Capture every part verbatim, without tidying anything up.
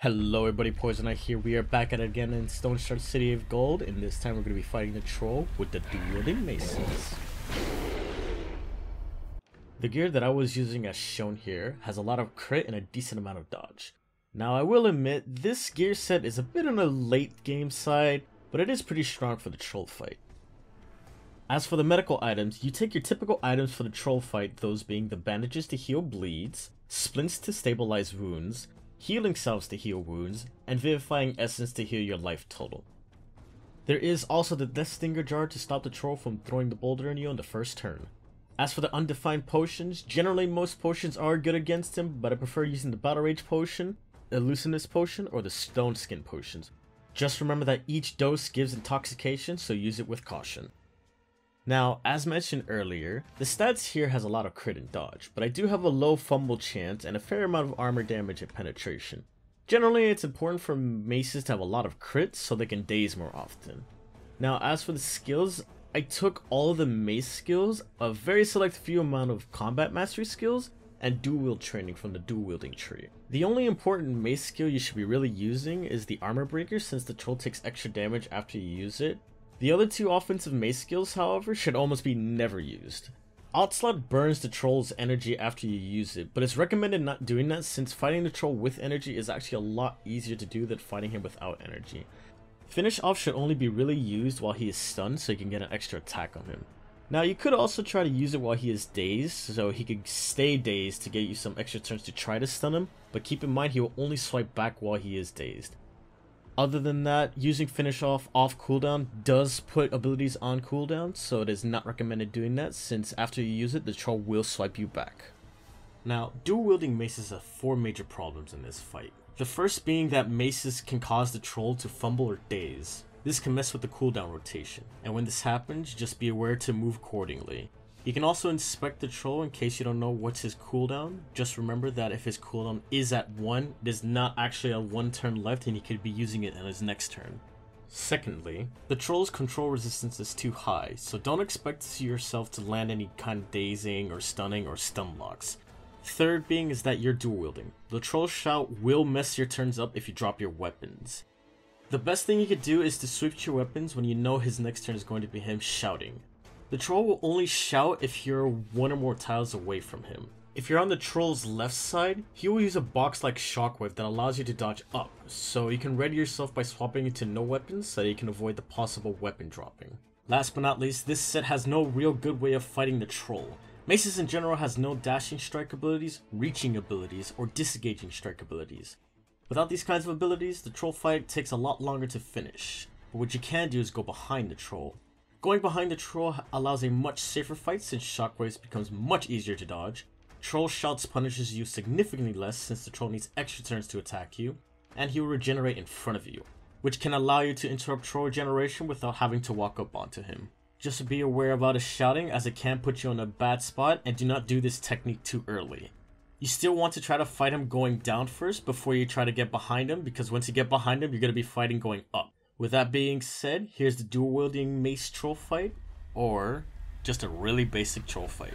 Hello everybody, Poisonite here. We are back at it again in Stoneshard, City of Gold, and this time we're going to be fighting the troll with the dueling maces. The gear that I was using as shown here has a lot of crit and a decent amount of dodge. Now I will admit, this gear set is a bit on the late game side, but it is pretty strong for the troll fight. As for the medical items, you take your typical items for the troll fight, those being the bandages to heal bleeds, splints to stabilize wounds, healing salves to heal wounds, and vivifying essence to heal your life total. There is also the death stinger jar to stop the troll from throwing the boulder on you on the first turn. As for the undefined potions, generally most potions are good against him, but I prefer using the battle rage potion, elusiveness potion, or the stone skin potions. Just remember that each dose gives intoxication, so use it with caution. Now, as mentioned earlier, the stats here has a lot of crit and dodge, but I do have a low fumble chance and a fair amount of armor damage and penetration. Generally, it's important for maces to have a lot of crits so they can daze more often. Now, as for the skills, I took all of the mace skills, a very select few amount of combat mastery skills, and dual wield training from the dual wielding tree. The only important mace skill you should be really using is the armor breaker, since the troll takes extra damage after you use it. The other two offensive mace skills, however, should almost be never used. Onslaught burns the troll's energy after you use it, but it's recommended not doing that since fighting the troll with energy is actually a lot easier to do than fighting him without energy. Finish off should only be really used while he is stunned so you can get an extra attack on him. Now you could also try to use it while he is dazed, so he could stay dazed to get you some extra turns to try to stun him, but keep in mind he will only swipe back while he is dazed. Other than that, using finish off off cooldown does put abilities on cooldown, so it is not recommended doing that since after you use it, the troll will swipe you back. Now, dual wielding maces have four major problems in this fight. The first being that maces can cause the troll to fumble or daze. This can mess with the cooldown rotation, and when this happens, just be aware to move accordingly. You can also inspect the troll in case you don't know what's his cooldown. Just remember that if his cooldown is at one, it is not actually a one turn left and he could be using it on his next turn. Secondly, the troll's control resistance is too high, so don't expect yourself to land any kind of dazing or stunning or stun locks. Third being is that you're dual wielding. The troll's shout will mess your turns up if you drop your weapons. The best thing you could do is to switch your weapons when you know his next turn is going to be him shouting. The troll will only shout if you're one or more tiles away from him. If you're on the troll's left side, he will use a box-like shockwave that allows you to dodge up, so you can ready yourself by swapping into no weapons so that you can avoid the possible weapon dropping. Last but not least, this set has no real good way of fighting the troll. Maces in general has no dashing strike abilities, reaching abilities, or disengaging strike abilities. Without these kinds of abilities, the troll fight takes a lot longer to finish, but what you can do is go behind the troll. Going behind the troll allows a much safer fight since shockwaves becomes much easier to dodge. Troll shouts punishes you significantly less since the troll needs extra turns to attack you, and he will regenerate in front of you, which can allow you to interrupt troll regeneration without having to walk up onto him. Just be aware about his shouting as it can put you in a bad spot, and do not do this technique too early. You still want to try to fight him going down first before you try to get behind him, because once you get behind him you're going to be fighting going up. With that being said, here's the dual wielding mace troll fight, or just a really basic troll fight.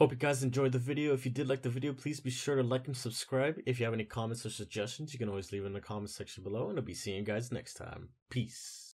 Hope you guys enjoyed the video. If you did like the video, please be sure to like and subscribe. If you have any comments or suggestions, you can always leave it in the comment section below, and I'll be seeing you guys next time. Peace.